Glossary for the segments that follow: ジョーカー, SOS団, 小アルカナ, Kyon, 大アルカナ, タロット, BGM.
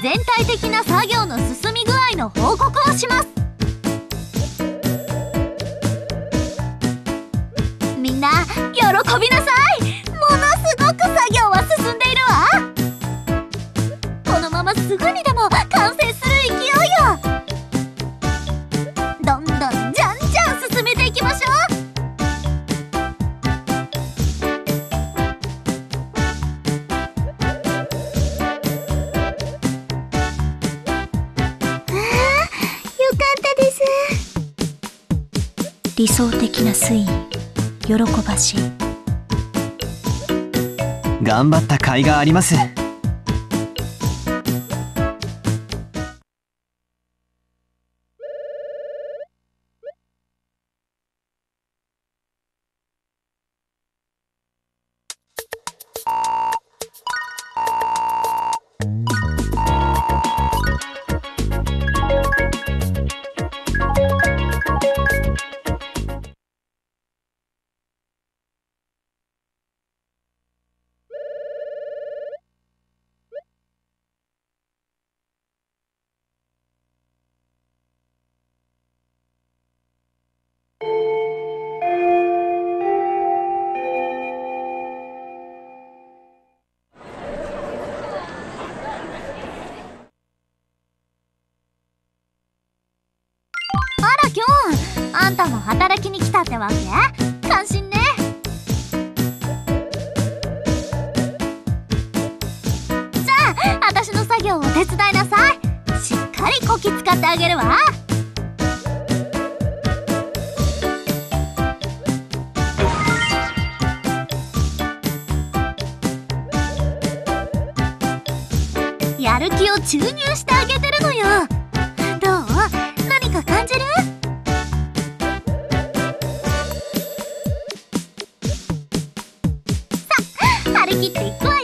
全体的な作業の進み具合の報告をします。みんな喜びなさい。ものすごく作業は進んでいるわ。このまますぐにでも完成する勢いよ。どんどんじゃんじゃん進めていきましょう。理想的な推移、喜ばしい。頑張った甲斐があります。あんたも働きに来たってわけ？感心ね。じゃあ私の作業を手伝いなさい。しっかりこき使ってあげるわ。やる気を注入してあげてるのよ。どう？何か感じる？切っていくわよ。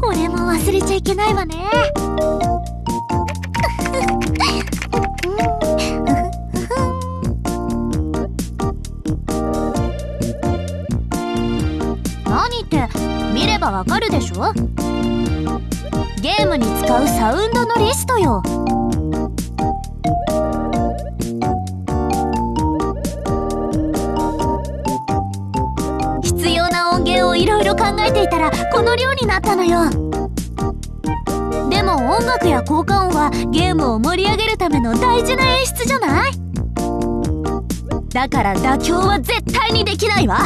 これも忘れちゃいけないわね。見ればわかるでしょ。ゲームに使うサウンドのリストよ。必要な音源をいろいろ考えていたらこの量になったのよ。でも音楽や効果音はゲームを盛り上げるための大事な演出じゃない。だから妥協は絶対にできないわ。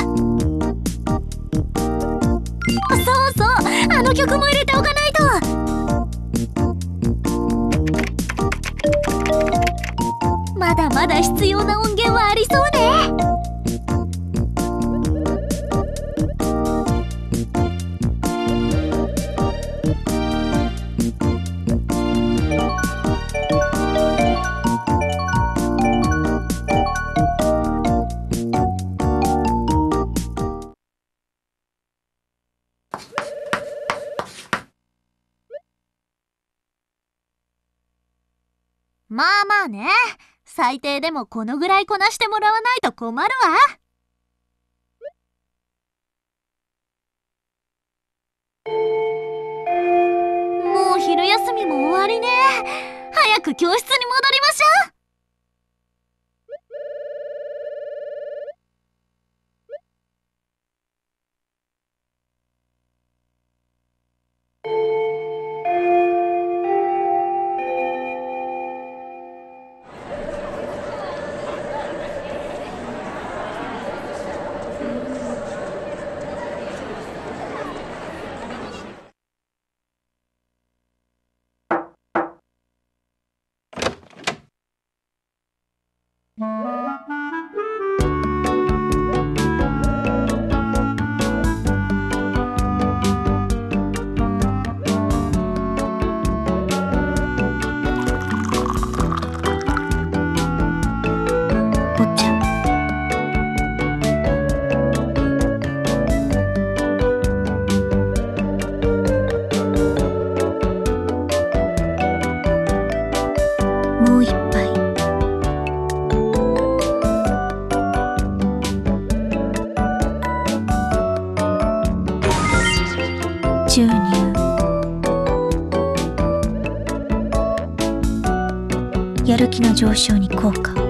そうそう、あの曲も入れておかないと。まだまだ必要な音源はありそうね。まあまあね、最低でもこのぐらいこなしてもらわないと困るわ。もう昼休みも終わりね。早く教室に戻りましょう。やる気の上昇に効果。どう？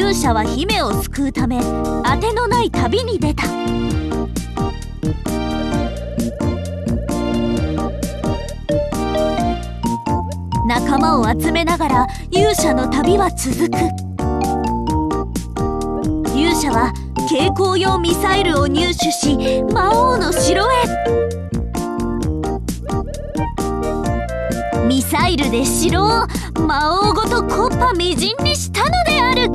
勇者は姫を救うため当てのない旅に出た。仲間を集めながら勇者の旅は続く。勇者は携行用ミサイルを入手し魔王の城へ。ミサイルで城を魔王ごと木っ端みじんにしたのである。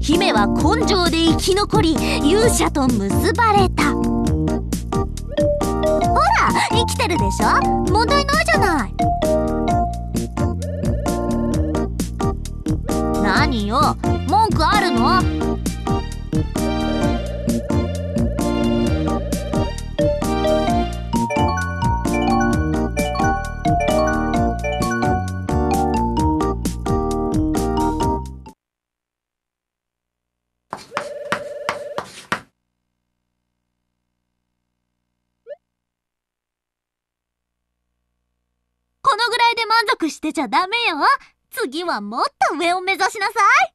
姫は根性で生き残り勇者と結ばれた。ほら生きてるでしょ、問題ないじゃない。何よ文句あるの？してちゃダメよ。次はもっと上を目指しなさい。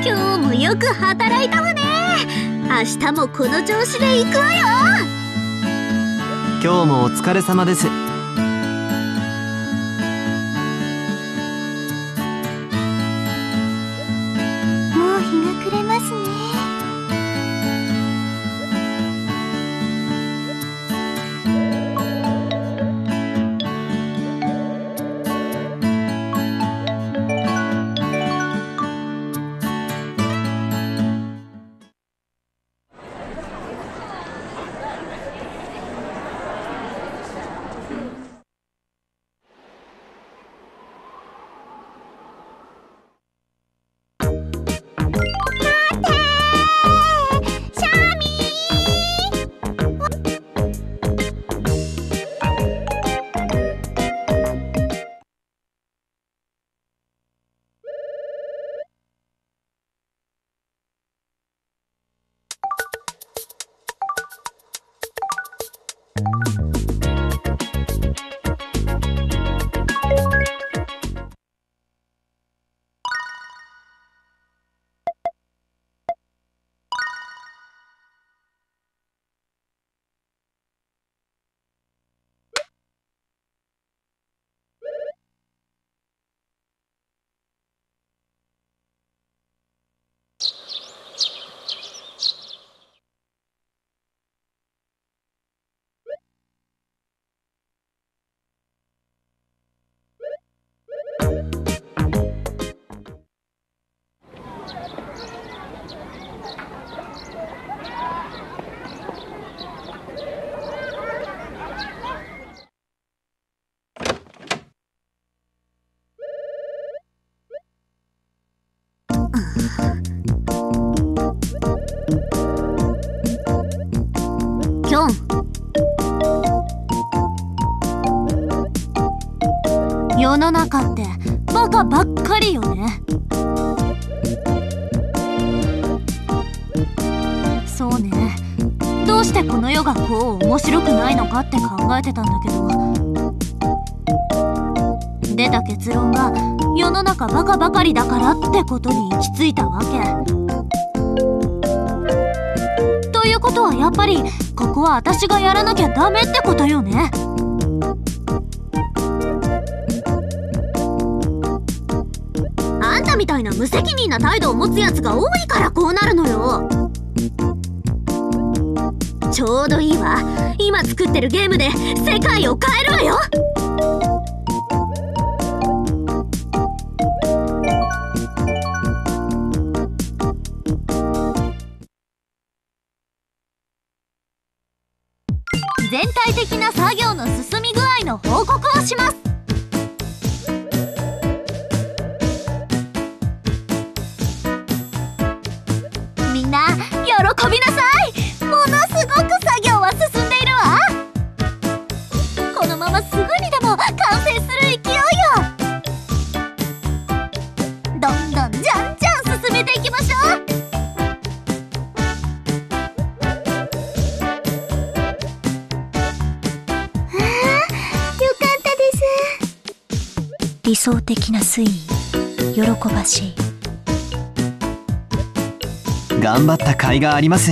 今日もよく働いたわね。明日もこの調子で行くわよ。今日もお疲れ様です。日が暮れますね。キョン世の中ってバカばっかりよね。そうね、どうしてこの世がこう面白くないのかって考えてたんだけど、出た結論が世の中バカばかりだからってことに行き着いたわけ。ということはやっぱりここは私がやらなきゃダメってことよね。あんたみたいな無責任な態度を持つやつが多いからこうなるのよ。ちょうどいいわ。今作ってるゲームで世界を変えるわよ。全体的な作業の進み具合の報告をします。みんな喜びなさい。ものすごく作業は進んでいるわ。このまますぐにでも完成する勢いよ。どんどんじゃんじゃん進めていきましょう。理想的な推移、喜ばしい。頑張った甲斐があります。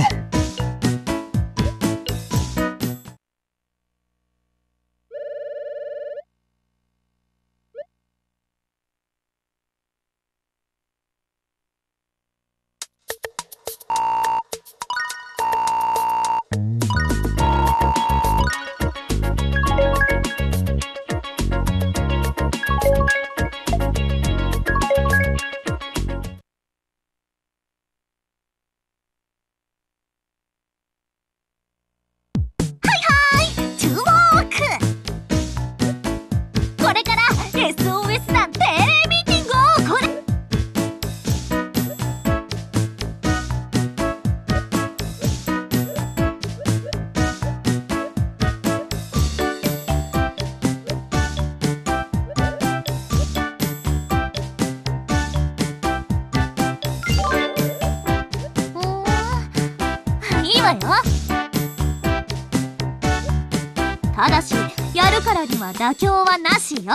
ただしやるからには妥協はなしよ。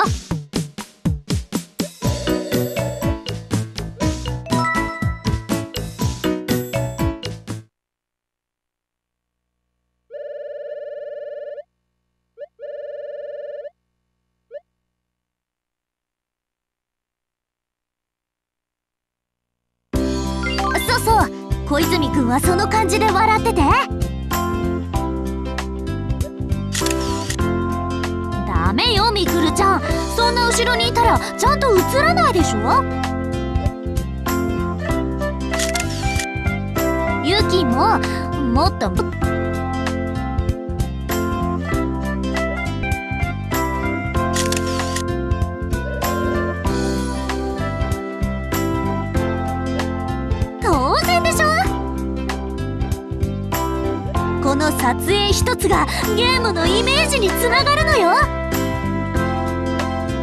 そ小泉君はその感じで笑ってて。ダメよみくるちゃん、そんな後ろにいたらちゃんと映らないでしょ。ゆきももっと撮影一つがゲームのイメージにつながるのよ。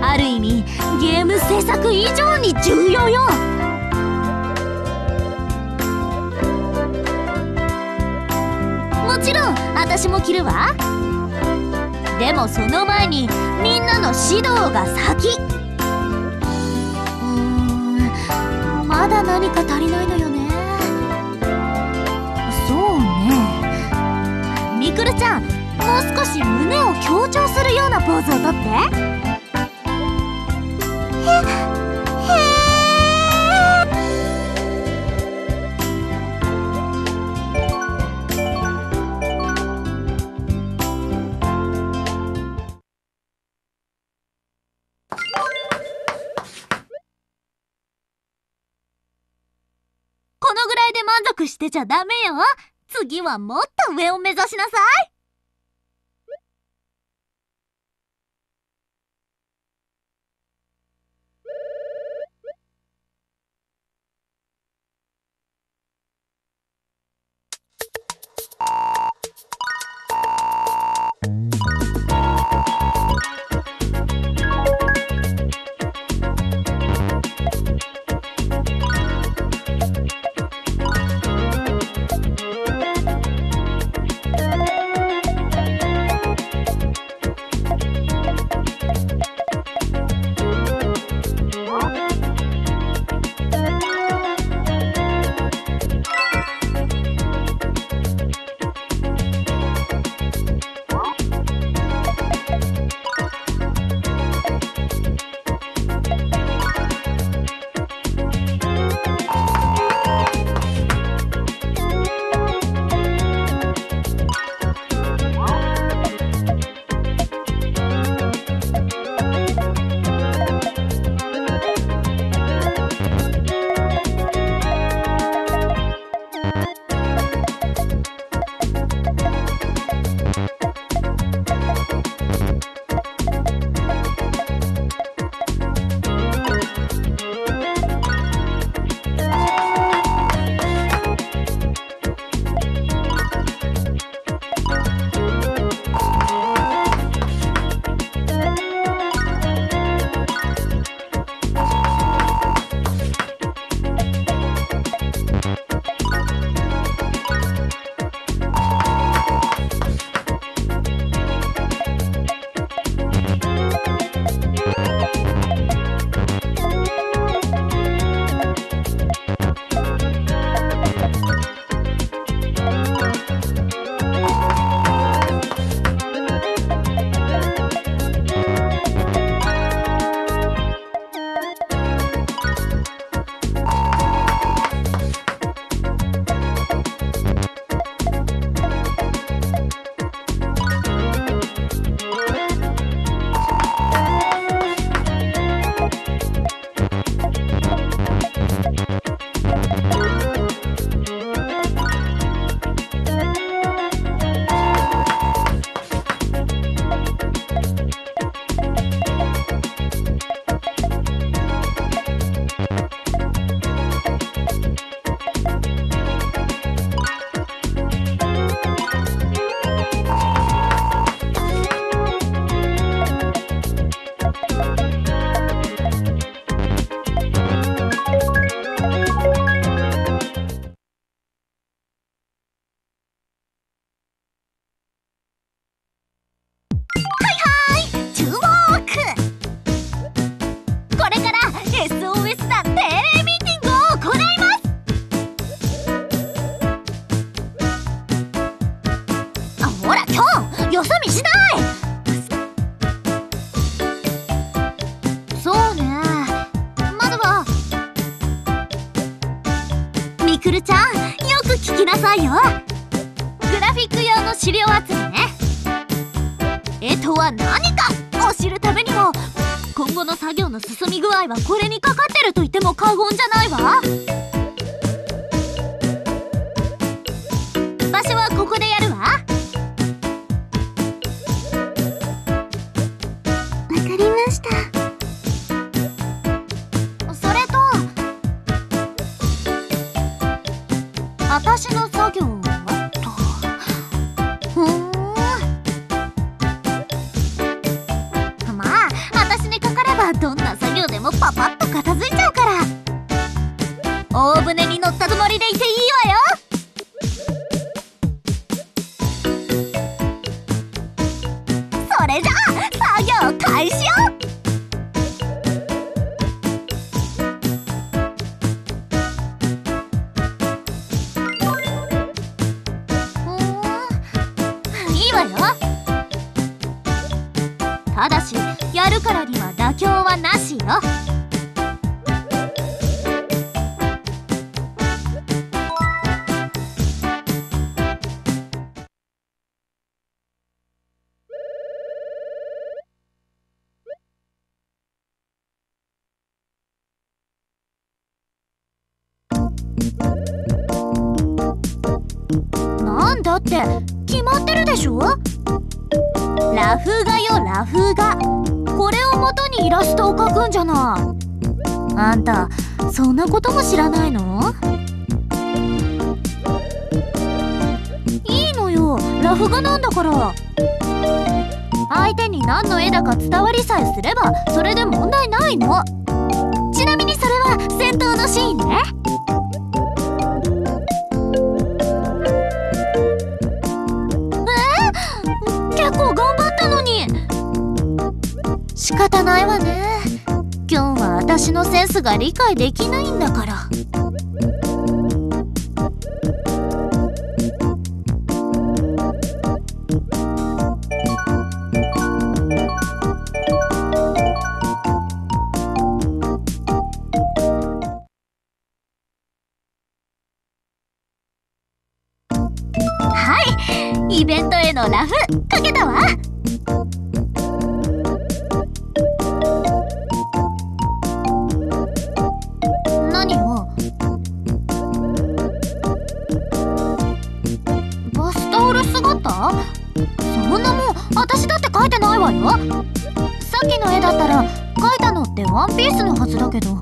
ある意味ゲーム制作以上に重要よ。もちろん私も着るわ。でもその前にみんなの指導が先。まだ何か足りないのよね。そうね、みくるちゃん、もう少し胸を強調するようなポーズをとって。このぐらいで満足してちゃダメよ。次はもっと上を目指しなさい。みくるちゃん、よく聞きなさいよ。グラフィック用の資料集めね。絵とは何かを知るためにも、今後の作業の進み具合はこれにかかってると言っても過言じゃないわ。場所はここでやるわ。わかりました。私の作業はと、まあ私にかかればどんな作業でもパパッと片付いちゃうから、大船に乗ったつもりでいていいわよ。それじゃあ作業開始よ。ただしやるからには妥協はなしよ。なんだって決まってるでしょ。ラフ画よ、ラフ画。これを元にイラストを描くんじゃない。あんたそんなことも知らないの？いいのよ、ラフ画なんだから。相手に何の絵だか伝わりさえすればそれで問題ないの。ちなみにそれは戦闘のシーンね。仕方ないわね。今日は私のセンスが理解できないんだから。はい、イベントへのラフかけたわ。私だって描いてないわよ。さっきの絵だったら描いたのってワンピースのはずだけど。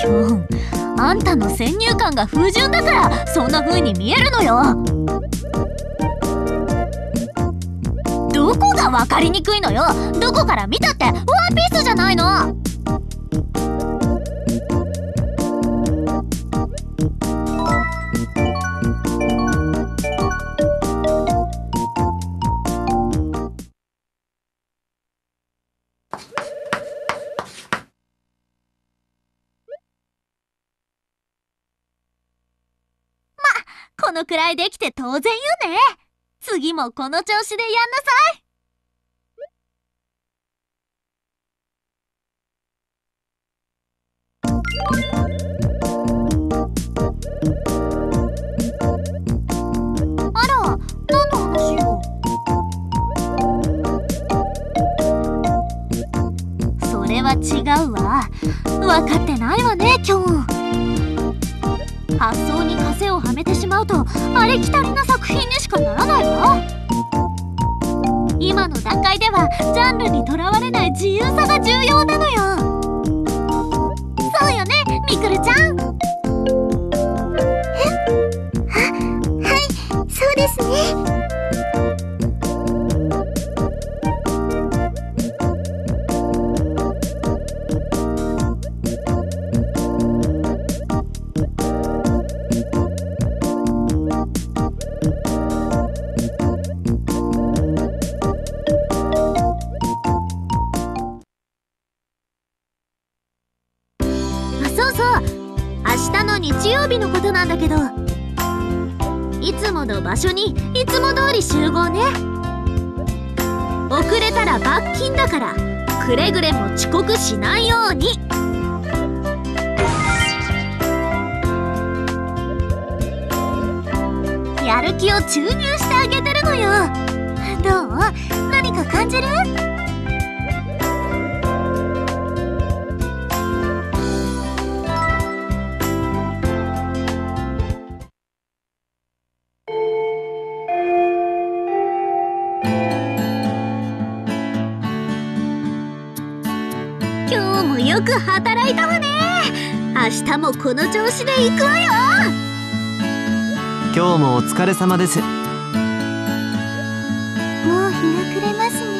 キョン、あんたの先入観が不純だからそんな風に見えるのよ。どこが分かりにくいのよ。どこから見たってワンピースじゃないの。このくらいできて当然よね。次もこの調子でやんなさい。あら、何の話よ。それは違うわ。分かってないわね、キョン。発想に枷をはめてしまうとありきたりな作品にしかならないわ。今の段階ではジャンルにとらわれない自由さが重要なのよ。そうよね、みくるちゃん。はい、そうですね。明日の日曜日のことなんだけど、いつもの場所にいつも通り集合ね。遅れたら罰金だからくれぐれも遅刻しないように。やる気を注入してあげてるのよ。どう？何か感じる？今日もよく働いたわね。明日もこの調子で行くわよ。今日もお疲れ様です。もう日が暮れますね。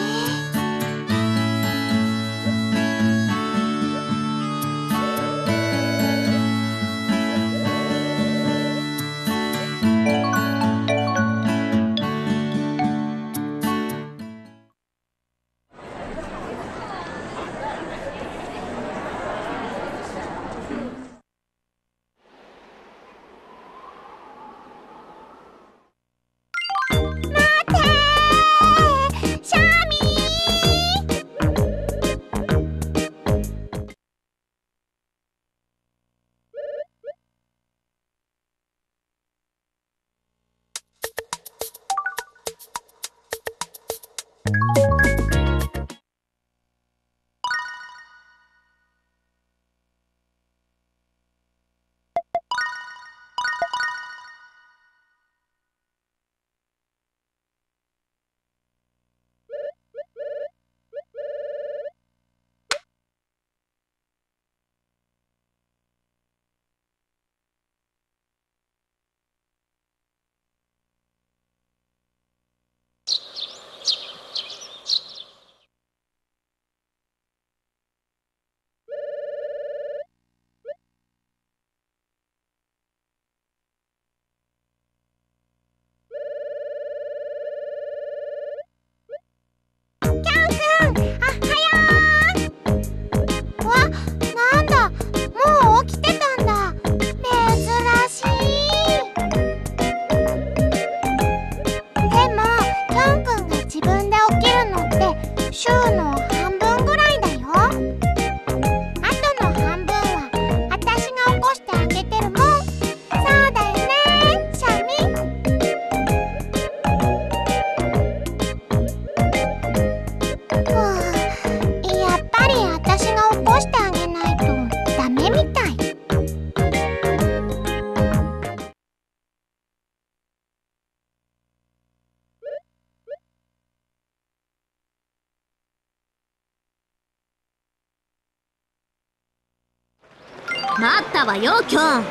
待ったわよ、きょん。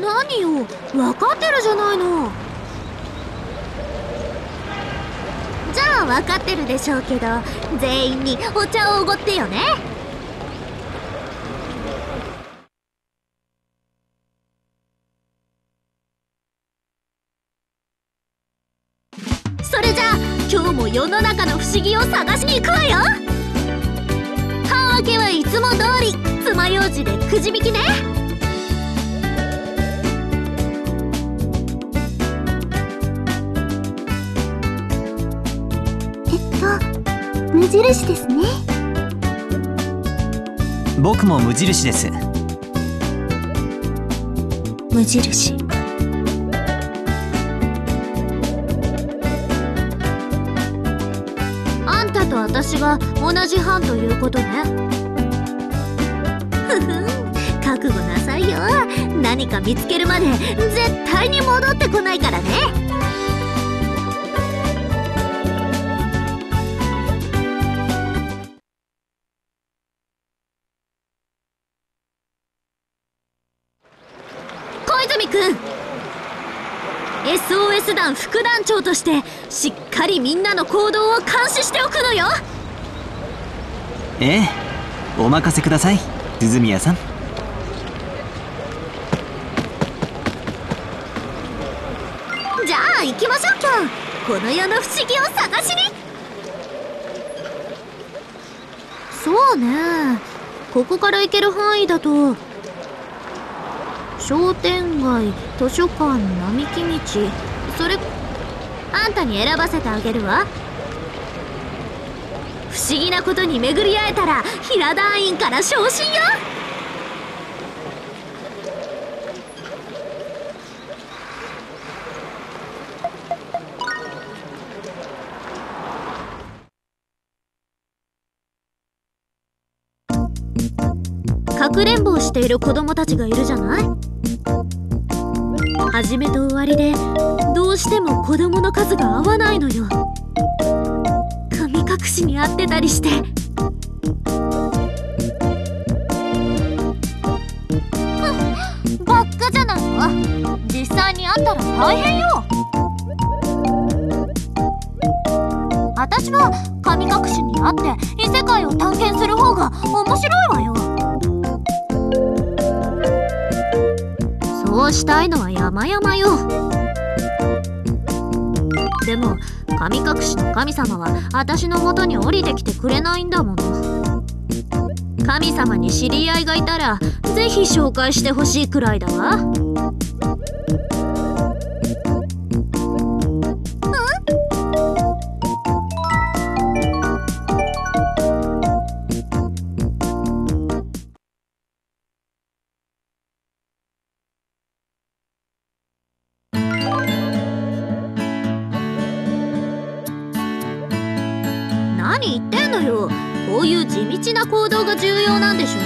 何よ、分かってるじゃないの。じゃあ分かってるでしょうけど、全員にお茶をおごってよね。それじゃあ今日も世の中の不思議を探しに行くわよ。夜明けはいつも通り爪楊枝でくじ引きね。無印ですね。僕も無印です。無印。あんたと私が同じ班ということね。覚悟なさいよ。何か見つけるまで絶対に戻ってこないからね。小泉君、 SOS 団副団長としてしっかりみんなの行動を監視しておくのよ。ええ、お任せください、鈴宮さん。行きましょう、きょん。この世の不思議を探しに。そうね、ここから行ける範囲だと商店街、図書館、並木道、それあんたに選ばせてあげるわ。不思議なことに巡り会えたら平団員から昇進よ。かくれんぼをしている子供たちがいるじゃない。始めと終わりでどうしても子供の数が合わないのよ。神隠しに合ってたりして。バッカじゃないの。実際に会ったら大変よ。私は神隠しに会って異世界を探検する方が面白いわよ。そうしたいのは山々よ。でも神隠しの神様は私の元に降りてきてくれないんだもの。神様に知り合いがいたらぜひ紹介してほしいくらいだわ。うん？何言ってんのよ。こういう地道な行動が重要なんでしょ。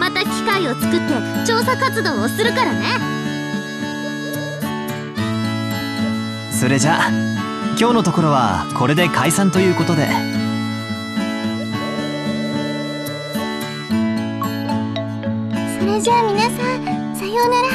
また機械を作って調査活動をするからね。それじゃあ今日のところはこれで解散ということで。それじゃあ皆さんさようなら。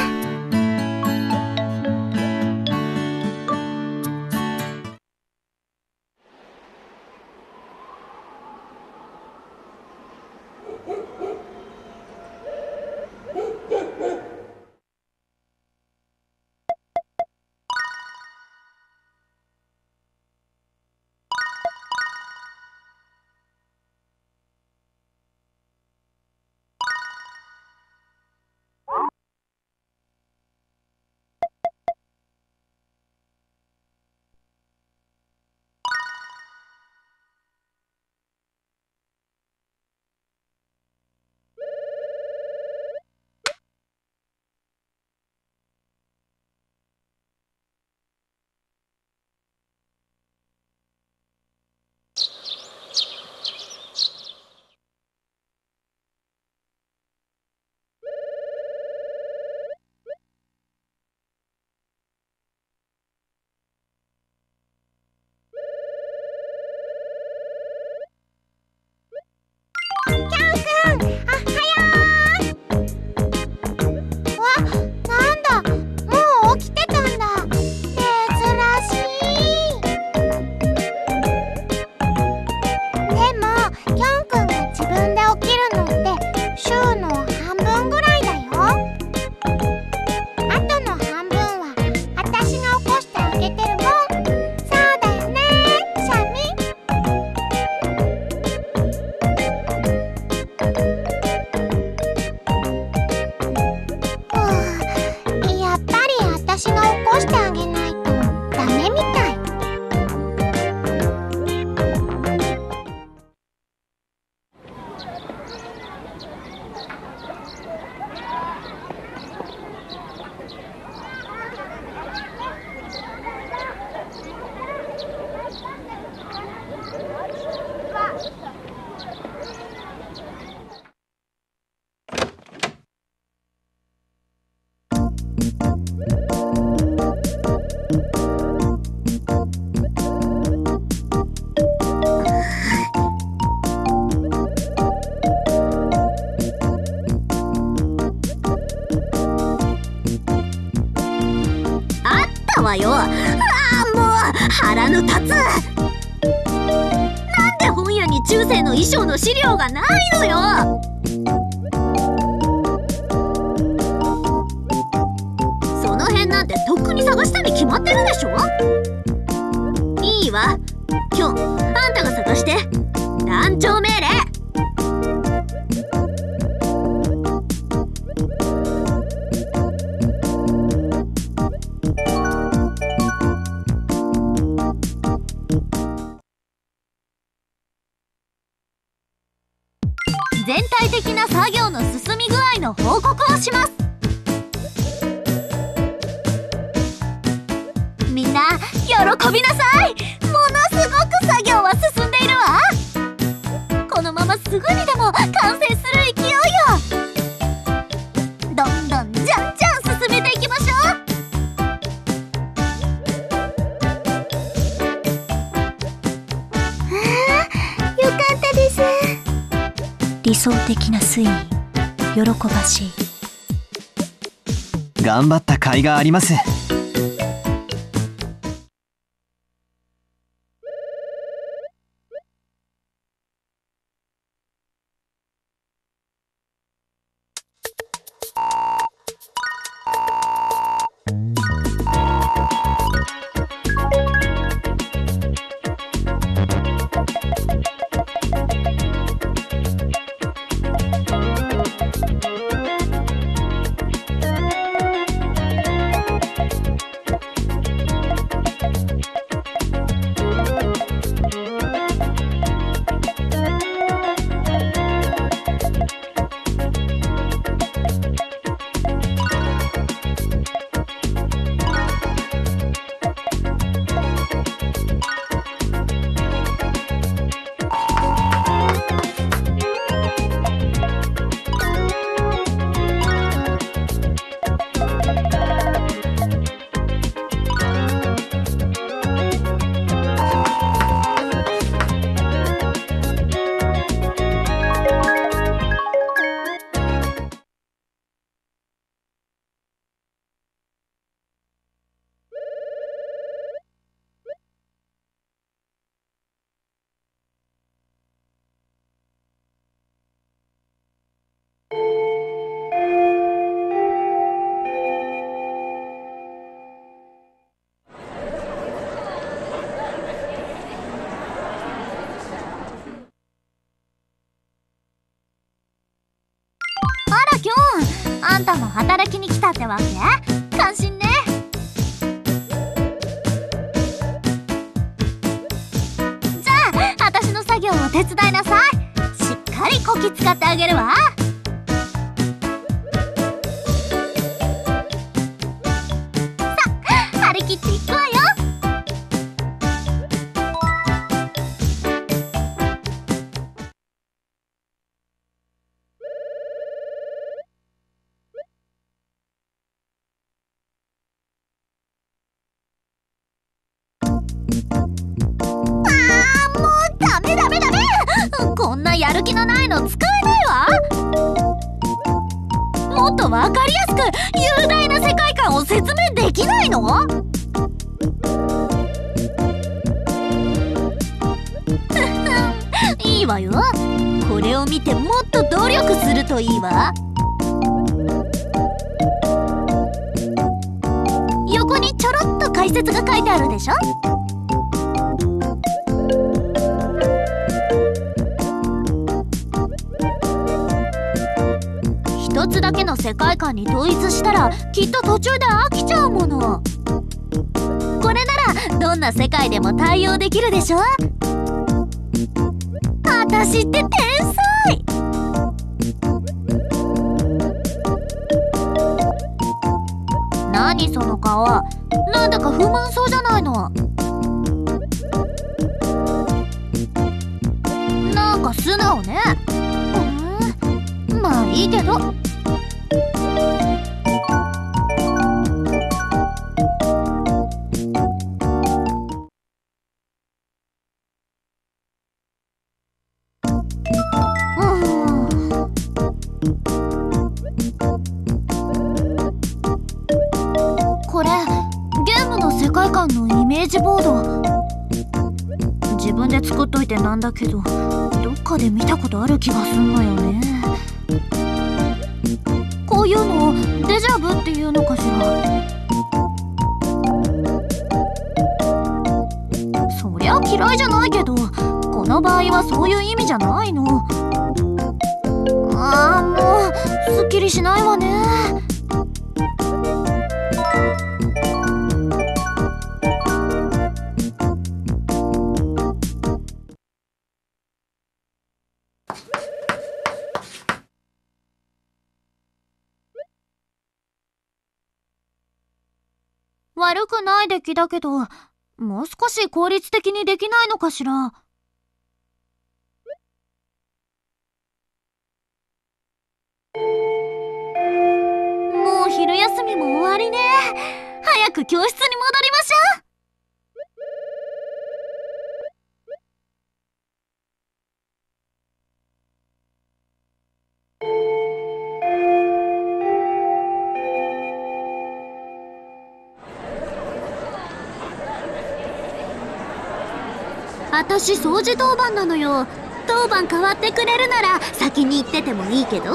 腹の立つ。なんで本屋に中世の衣装の資料がないのよ。その辺なんてとっくに探したに決まってるでしょ。いいわ、今日あんたが探して。団長命令。作業の進み具合の報告をします。みんな喜びなさい。ものすごく作業は進んでいるわ。このまますぐにでも完成する勢いよ。どんどんじゃんじゃん進めていきましょう。よかったです。理想的な推移、喜ばしい。頑張った甲斐があります。あんたも働きに来たってわけ？感心ね。じゃあ私の作業を手伝いなさい。しっかりこき使ってあげるわ。さあ張り切っていくわよ。こんなやる気のないの使えないわ。もっとわかりやすく雄大な世界観を説明できないの？いいわよ。これを見てもっと努力するといいわ。横にちょろっと解説が書いてあるでしょ。一つだけの世界観に統一したらきっと途中で飽きちゃうもの。これならどんな世界でも対応できるでしょ。私って天才。何その顔、なんだか不満そうじゃないの。なんか素直ね。まあいいけど。これゲームの世界観のイメージボード。自分で作っといてなんだけど、どっかで見たことある気がすんのよね。こういうのをデジャブっていうのかしら。そりゃ嫌いじゃないけど、この場合はそういう意味じゃないの。もうすっきりしないわね。悪くない出来だけど、もう少し効率的にできないのかしら。もう昼休みも終わりね。早く教室に戻りましょう。私掃除当番なのよ。当番変わってくれるなら先に行っててもいいけど。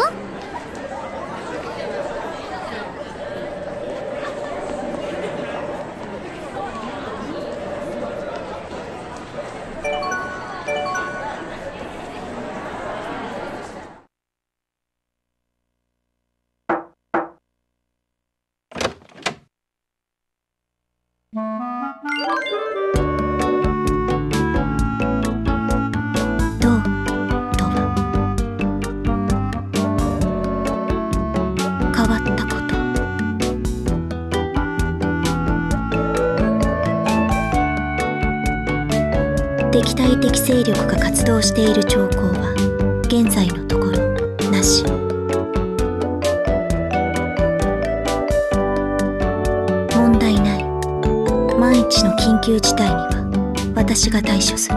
敵対的勢力が活動している兆候は現在のところなし。問題ない。万一の緊急事態には私が対処する。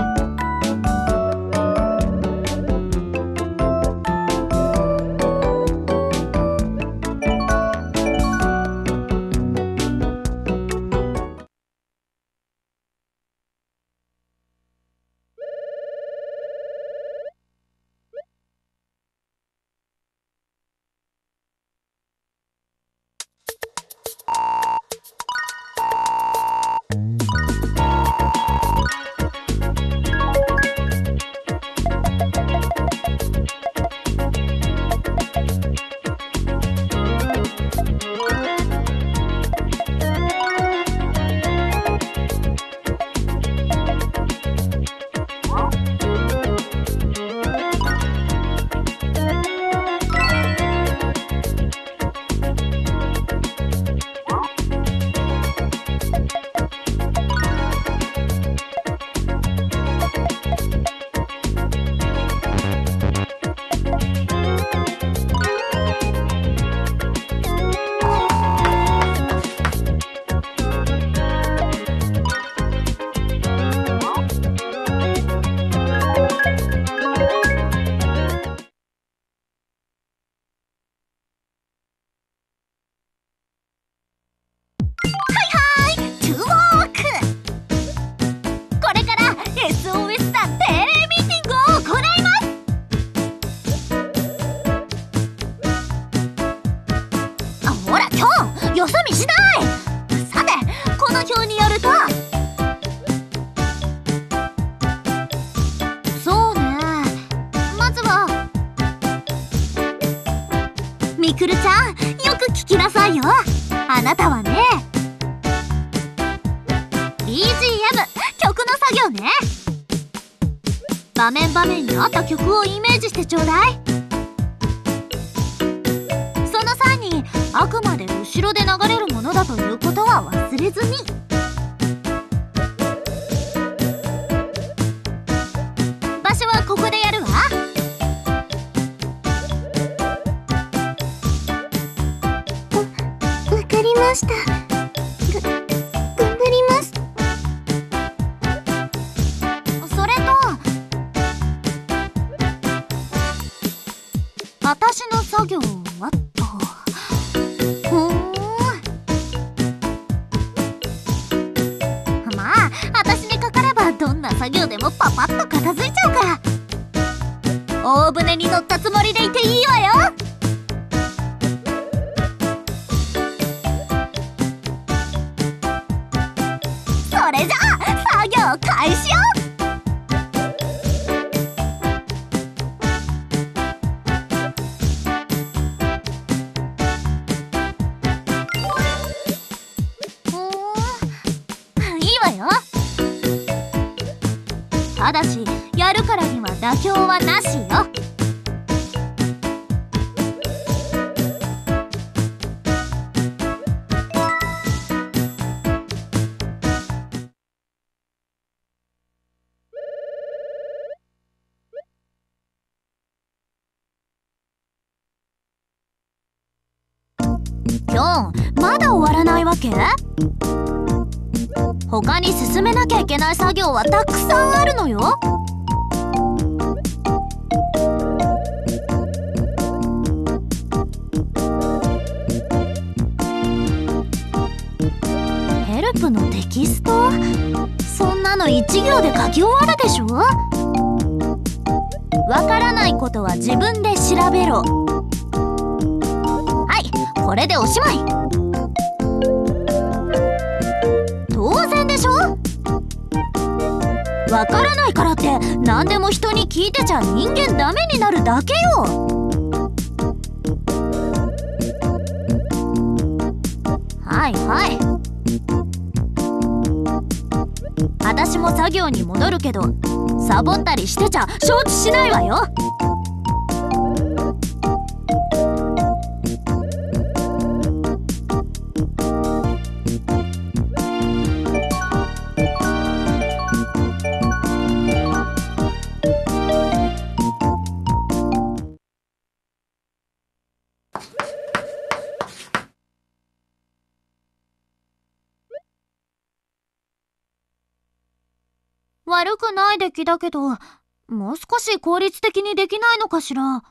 みくるちゃん、よく聞きなさいよ。あなたはね、 BGM 曲の作業ね。場面場面に合った曲をイメージしてちょうだい。その際にあくまで後ろで流れるものだということは忘れずに。場所はここでやるわ。頑張ります。それと私の作業はっとまあ私にかかればどんな作業でもパパッと片付いちゃうから、大船に乗ったつもりでいていいわよ。開始よ。いいわよ。ただしやるからには妥協はなしよ。きょん、まだ終わらないわけ？他に進めなきゃいけない作業はたくさんあるのよ。ヘルプのテキスト？そんなの1行で書き終わるでしょ？わからないことは自分で調べろ。はい、これでおしまい。当然でしょ？わからないからって何でも人に聞いてちゃ人間ダメになるだけよ。はいはい。私も作業に戻るけど、サボったりしてちゃ承知しないわよ。悪くない出来だけど、もう少し効率的にできないのかしら。は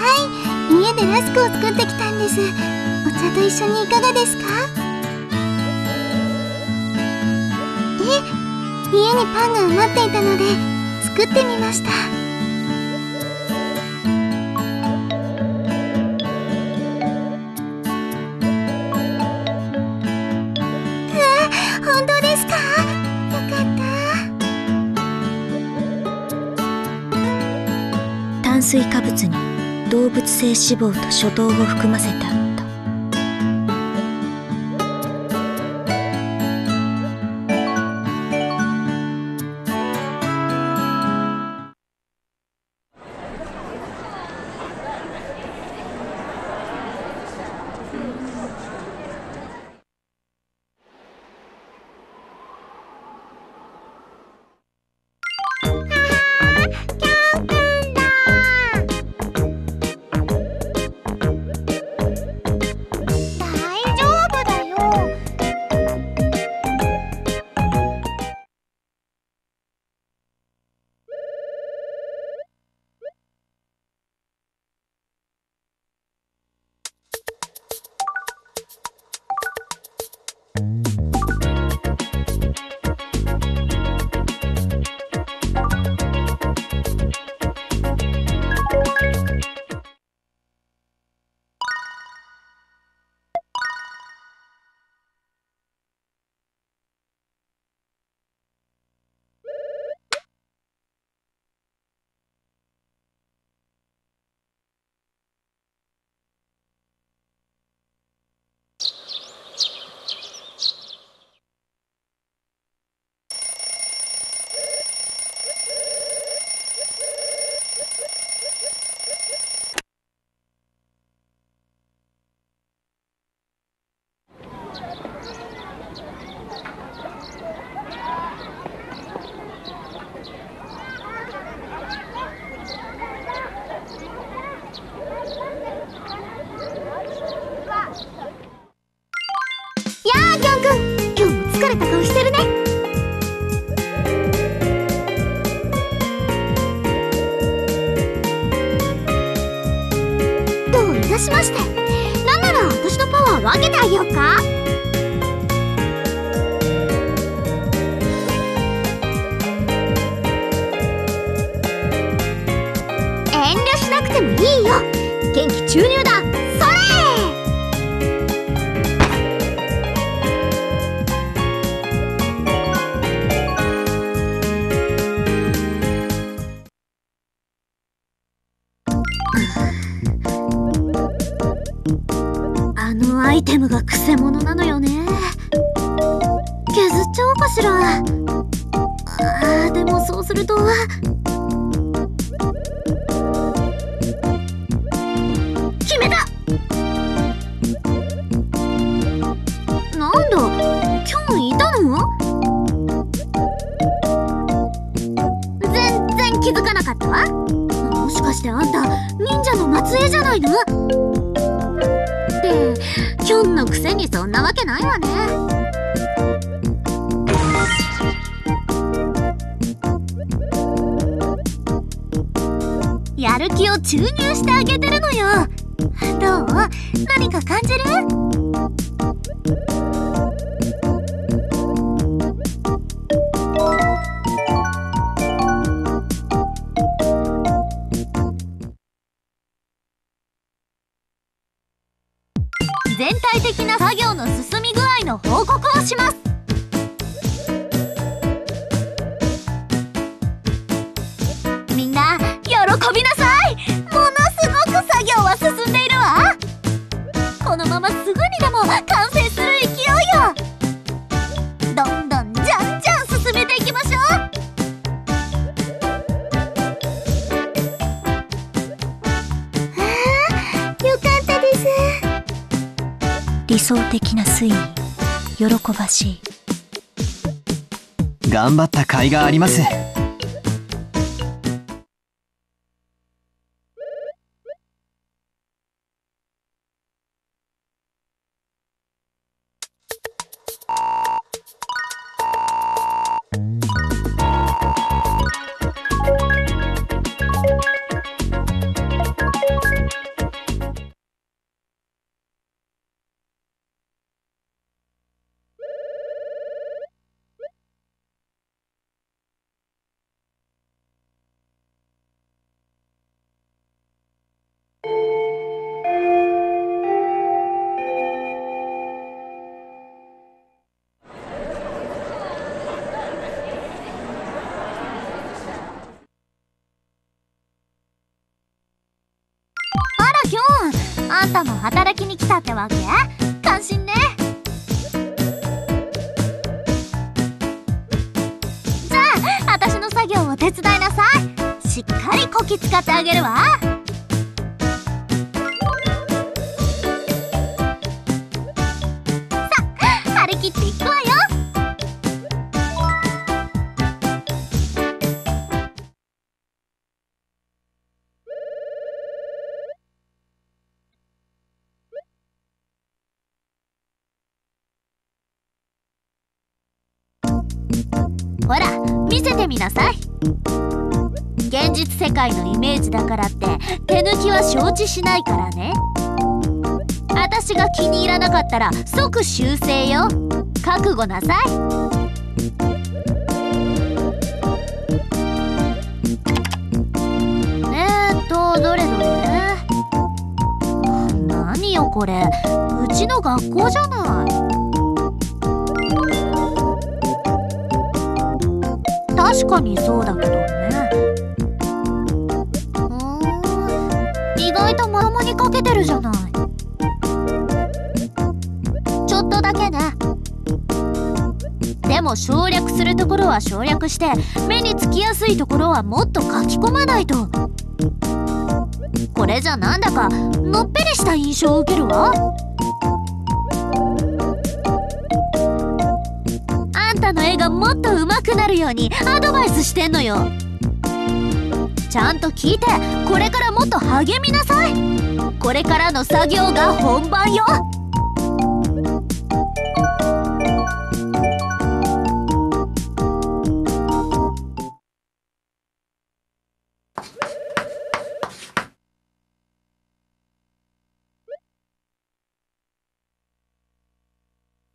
い、家でラスクを作ってきたんです。お茶と一緒にいかがですか？家にパンが余っていたので作ってみました。本当ですか？よかった。炭水化物に動物性脂肪とショ糖を含ませた。削っちゃおうかしら。あー、でもそうするとしかしてあんた忍者の末裔じゃないの？ってキョンのくせにそんなわけないわね。やる気を注入してあげてるのよ。どう？何か感じる？全体的な作業の進み具合の報告をします。みんな喜びなさい。ものすごく作業は進んでいるわ。このまますぐにでも完成する勢いよ。どんどんじゃんじゃん進めていきましょう。はあ、よかったです。理想的な推移、喜ばしい。頑張った甲斐があります。キョン、あんたも働きに来たってわけ？感心ね。じゃあ私の作業を手伝いなさい。しっかりこき使ってあげるわ。さあ張り切っていくわよ。ほら、見せてみなさい。現実世界のイメージだからって手抜きは承知しないからね。私が気に入らなかったら即修正よ。覚悟なさい。どれどれ？何よこれ、うちの学校じゃない。確かにそうだけどね。意外とまともにかけてるじゃない。ちょっとだけね。でも省略するところは省略して、目につきやすいところはもっと書き込まないと。これじゃなんだかのっぺりした印象を受けるわ。の絵がもっと上手くなるようにアドバイスしてんのよ。ちゃんと聞いて、これからもっと励みなさい。これからの作業が本番よ。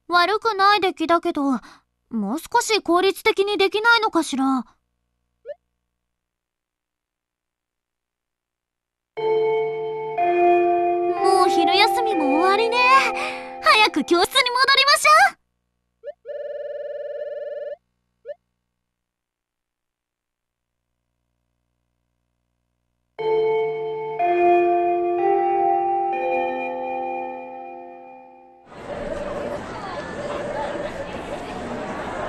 悪くない出来だけど、もう少し効率的にできないのかしら。もう昼休みも終わりね。早く教室に戻りましょう。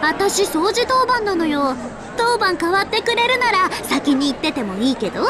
私掃除当番なのよ。当番変わってくれるなら先に行っててもいいけど。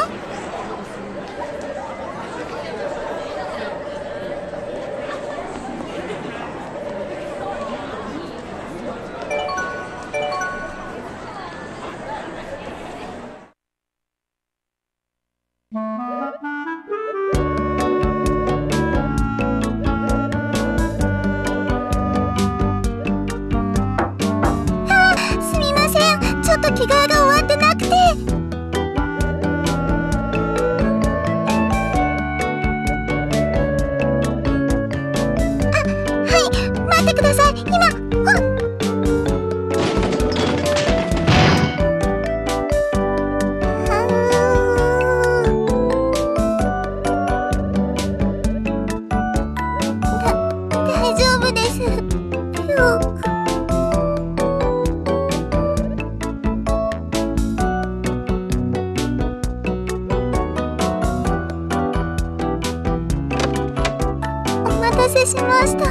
たせしました。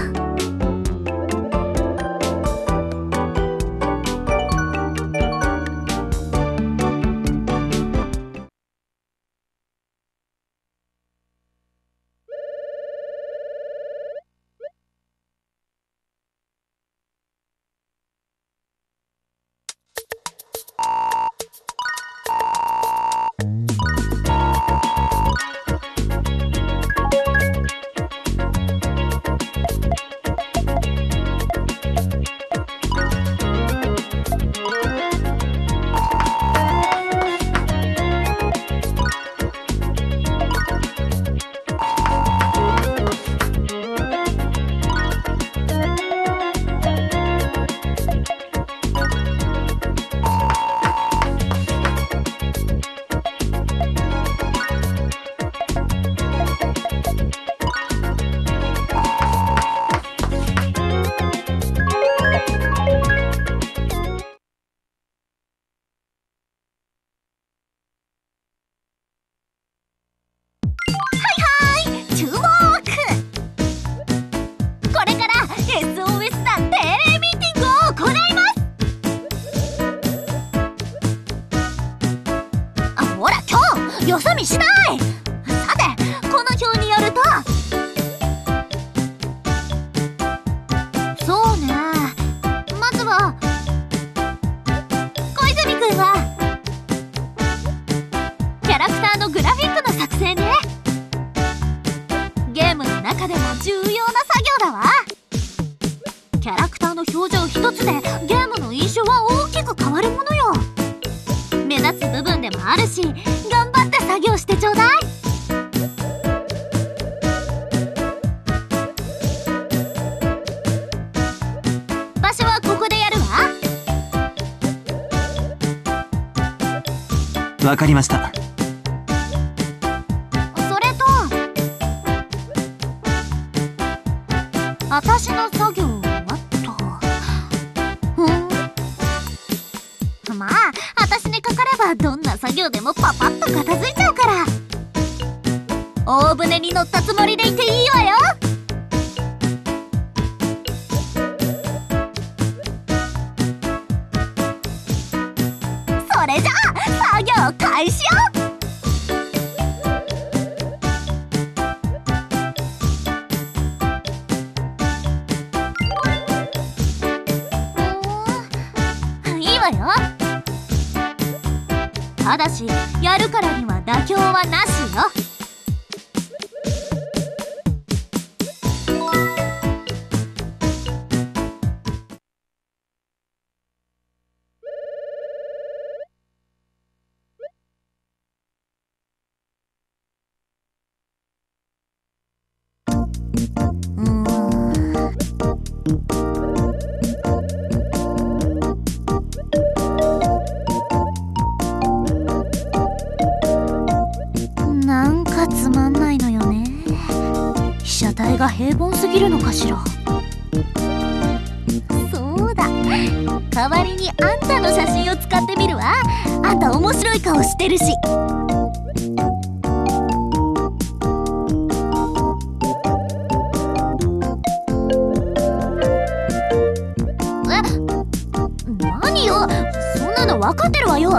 よそ見しない。さて、この表によると、そうね、まずは小泉くんはキャラクターのグラフィックの作成ね。ゲームの中でも重要な作業だわ。キャラクターの表情一つでゲームの印象は大きく変わるものよ。目立つ部分でもあるし、頑張って作業してちょうだい。場所はここでやるわ。わかりました。それと、私の作業はと、まあ私にかかればどんな作業でもパパッと片付いちゃうから、大船に乗ったつもりでいていいわよ。それじゃあ作業開始よ。ただし、やるからには妥協はなしよ。が平凡すぎるのかしら。そうだ、代わりにあんたの写真を使ってみるわ。あんた面白い顔してるし。え、何よ、そんなの分かってるわよ。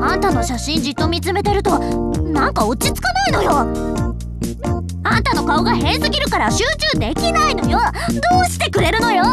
あんたの写真じっと見つめてると、なんか落ち着かないのよ。あんたの顔が変すぎるから集中できないのよ。どうしてくれるのよ。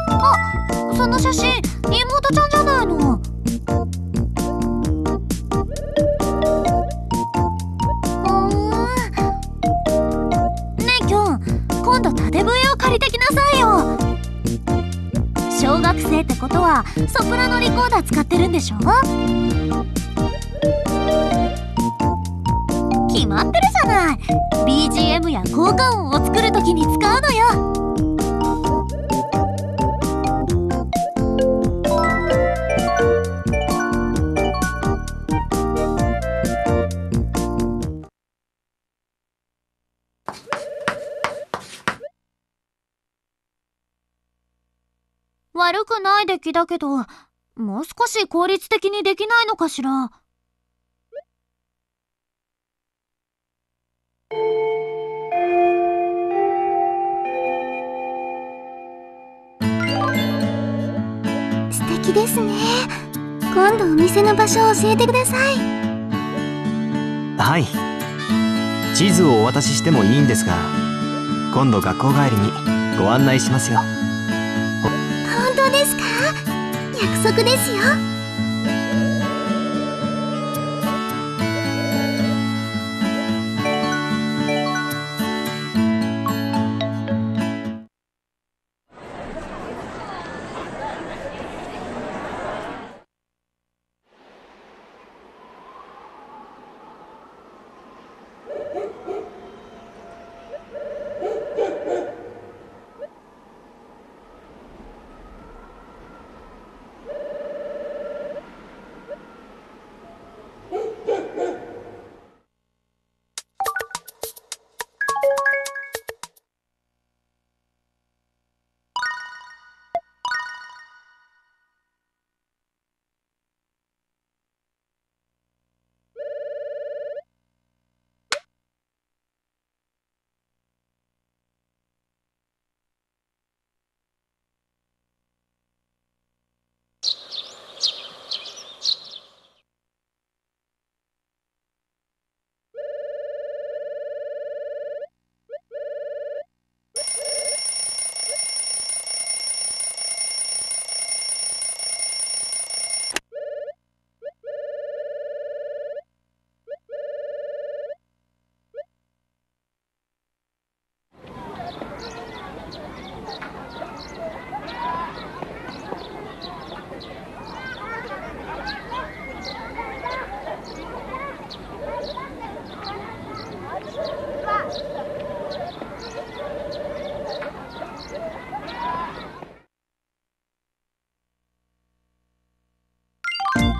あ、その写真妹ちゃんじゃないの。ねえきょん、今度縦笛を借りてきなさいよ。小学生ってことはソプラノリコーダー使ってるんでしょ。決まってるじゃない。 BGM や効果音を作るときに使うのよ。悪くない出来だけど、もう少し効率的にできないのかしら。素敵ですね。今度お店の場所を教えてください。はい、地図をお渡ししてもいいんですが、今度学校帰りにご案内しますよ。本当ですか？約束ですよ。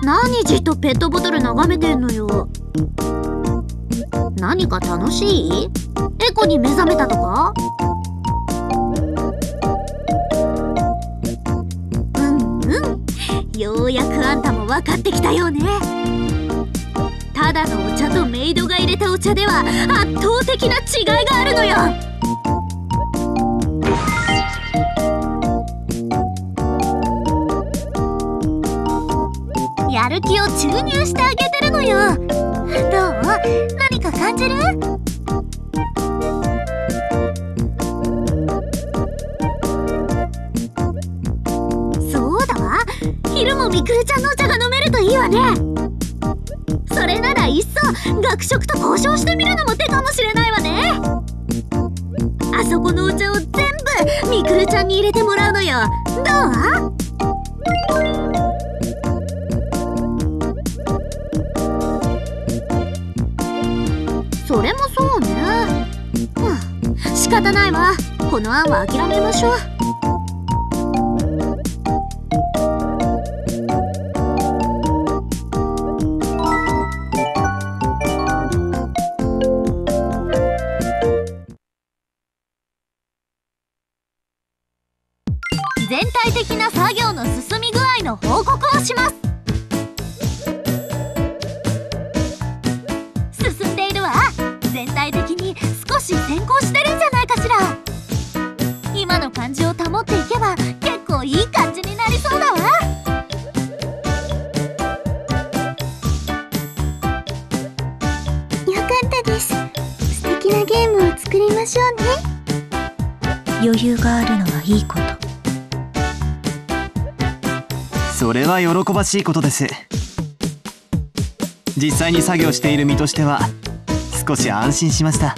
何じっとペットボトル眺めてんのよ。何か楽しい？エコに目覚めたとか？うんうん、ようやくあんたも分かってきたようね。ただのお茶とメイドが入れたお茶では圧倒的な違いがあるのよ。やる気を注入してあげてるのよ。どう？何か感じる？そうだわ、昼もみくるちゃんのお茶が飲めるといいわね。それならいっそ学食と交渉してみるのも手かもしれないわね。あそこのお茶を全部みくるちゃんに入れてもらうのよ。どう？それもそうね。仕方ないわ、この案は諦めましょう。全体的な作業の進み具合の報告をします。少し先行してるんじゃないかしら。今の感じを保っていけば結構いい感じになりそうだわ。よかったです。素敵なゲームを作りましょうね。余裕があるのはいいこと。それは喜ばしいことです。実際に作業している身としては少し安心しました。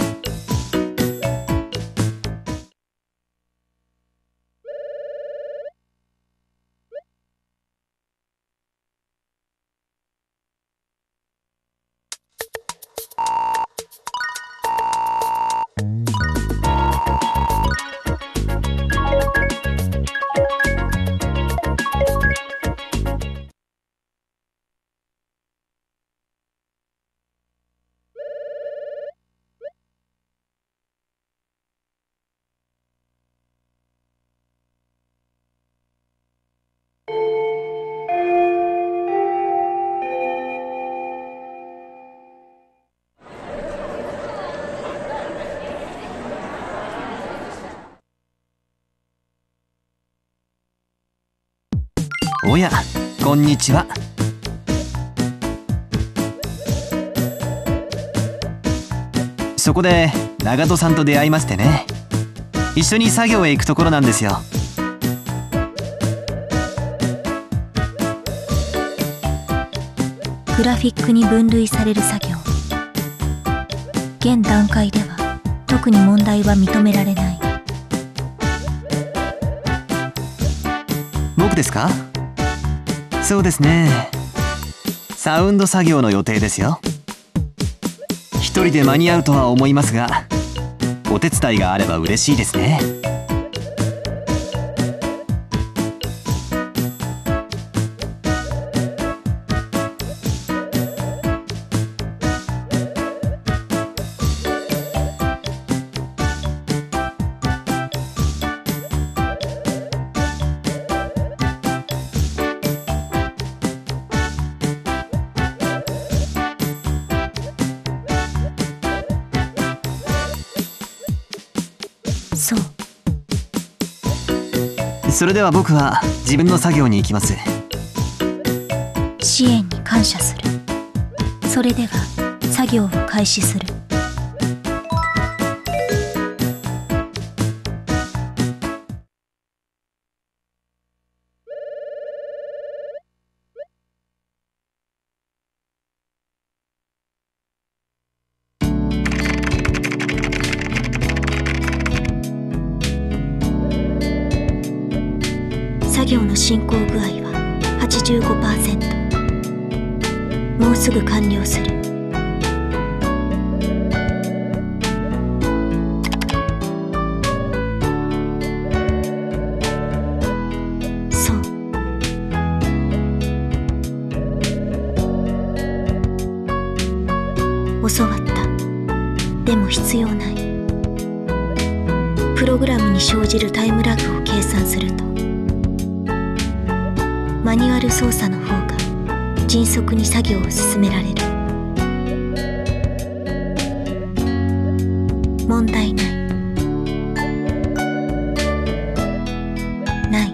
おや、こんにちは。そこで長戸さんと出会いましてね、一緒に作業へ行くところなんですよ。グラフィックに分類される作業、現段階では特に問題は認められない。僕ですか？そうですね、サウンド作業の予定ですよ。一人で間に合うとは思いますが、お手伝いがあれば嬉しいですね。それでは僕は自分の作業に行きます。支援に感謝する。それでは作業を開始する。作業の進行具合は 85%。 もうすぐ完了する。そう、教わった。でも必要ない。プログラムに生じるタイムラグを計算すると、マニュアル操作の方が迅速に作業を進められる。問題ない。ない。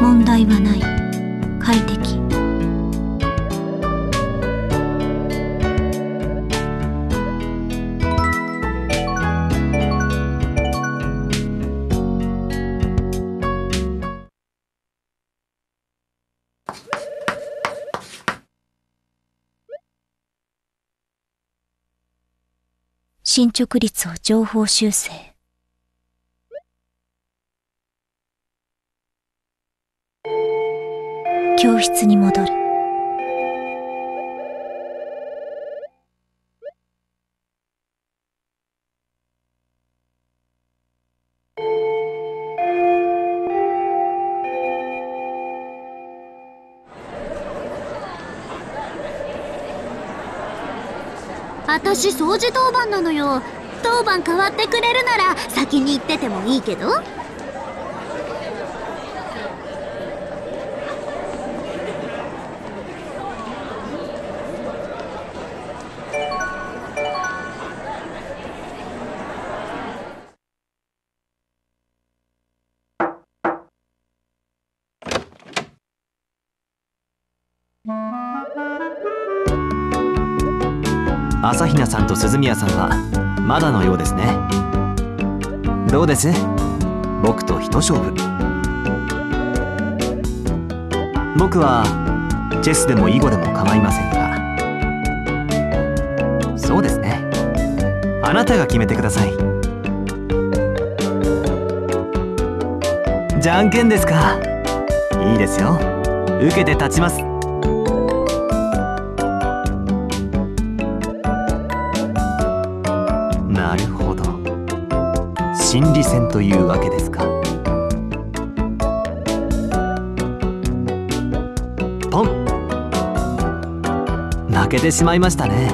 問題はない。快適。進捗率を上方修正。教室に戻る。私掃除当番なのよ。当番変わってくれるなら先に行っててもいいけど。朝比奈さんと鈴宮さんはまだのようですね。どうです？僕と一勝負。僕はチェスでも囲碁でも構いませんが。そうですね、あなたが決めてください。じゃんけんですか。いいですよ、受けて立ちます。なるほど、心理戦というわけですか。ポン。泣けてしまいましたね。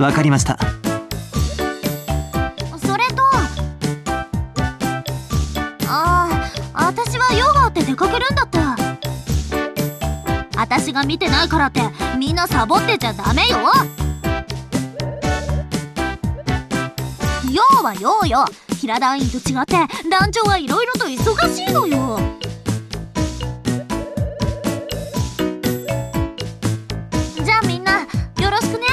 わかりました。それと、私はヨガって出かけるんだった。私が見てないからってみんなサボってちゃダメよ。ヨウはヨウよ。平団員と違って団長はいろいろと忙しいのよ。じゃあみんなよろしくね。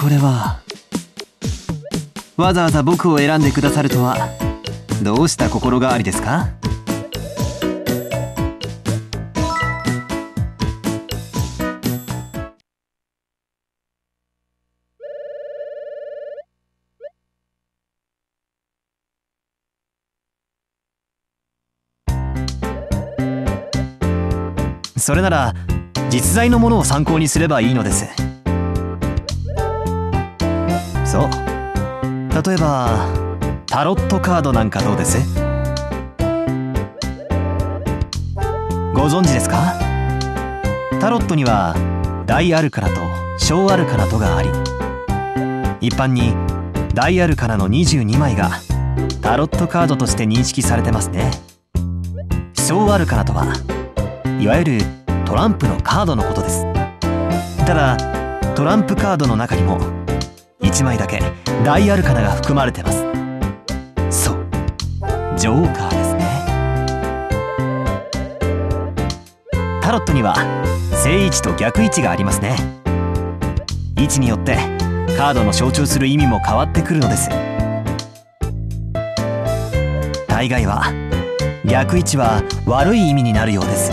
これはわざわざ僕を選んでくださるとはどうした心変わりですか？それなら実在のものを参考にすればいいのです。そう、例えばタロットカードなんかどうです？ご存知ですか？タロットには大アルカナと小アルカナとがあり、一般に大アルカナの22枚がタロットカードとして認識されてますね。小アルカナとはいわゆるトランプのカードのことです。ただトランプカードの中にも1枚だけ大アルカナが含まれてます。そう、ジョーカーですね。タロットには正位置と逆位置がありますね。位置によってカードの象徴する意味も変わってくるのです。大概は逆位置は悪い意味になるようです。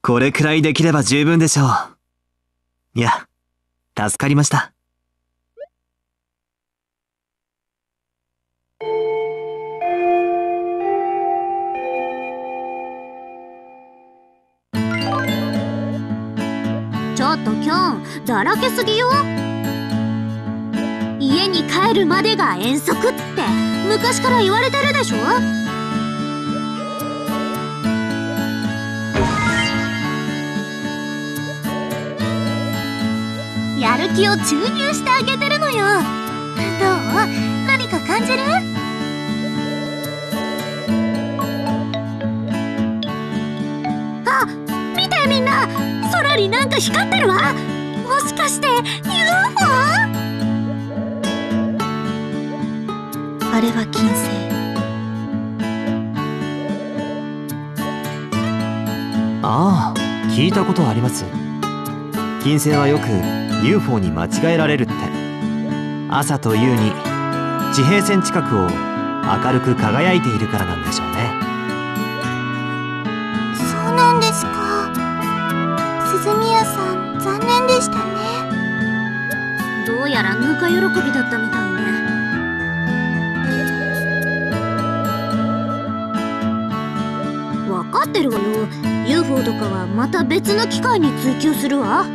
これくらいできれば十分でしょう。いや、助かりました。ちょっとキョン、だらけすぎよ。家に帰るまでが遠足って昔から言われてるでしょ。やる気を注入してあげてるのよ。どう？何か感じる？あ、見てみんな、空になんか光ってるわ。もしかして UFO？ あれは金星。ああ、聞いたことあります。金星はよくUFO に間違えられるって。朝と夕に地平線近くを明るく輝いているからなんでしょうね。そうなんですか。鈴宮さん、残念でしたね。どうやらぬか喜びだったみたいね。分かってるわよ。 UFO とかはまた別の機会に追求するわ。